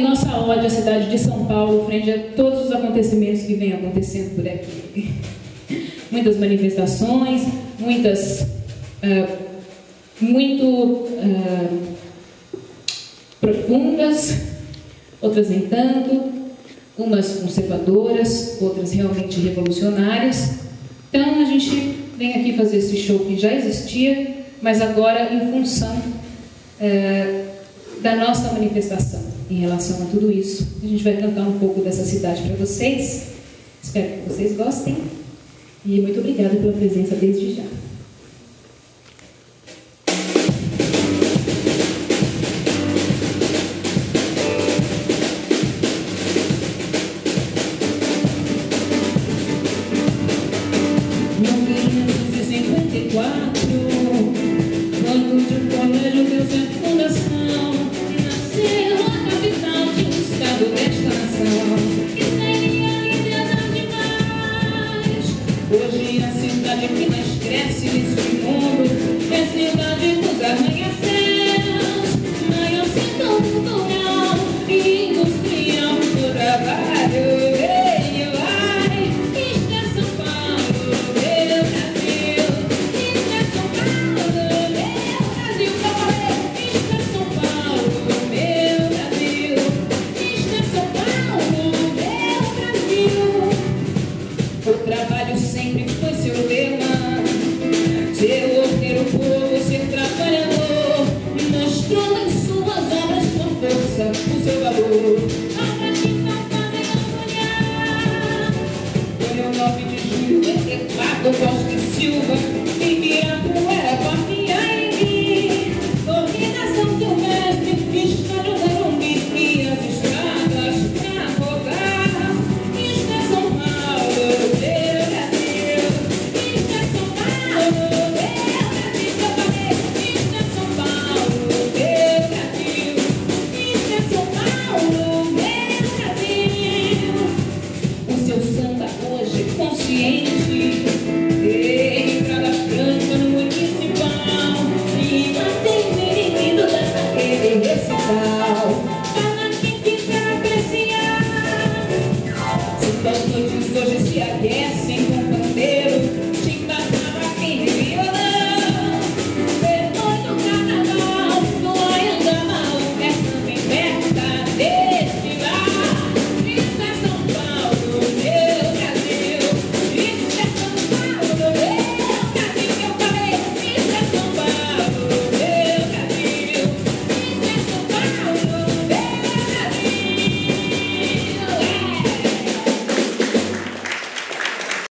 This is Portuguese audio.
em nossa ódio à cidade de São Paulo frente a todos os acontecimentos que vêm acontecendo por aqui. Muitas manifestações, muito profundas, outras nem tanto, umas conservadoras, outras realmente revolucionárias. Então a gente vem aqui fazer esse show que já existia, mas agora em função da nossa manifestação em relação a tudo isso. A gente vai cantar um pouco dessa cidade para vocês, espero que vocês gostem e muito obrigada pela presença desde já. O seu valor.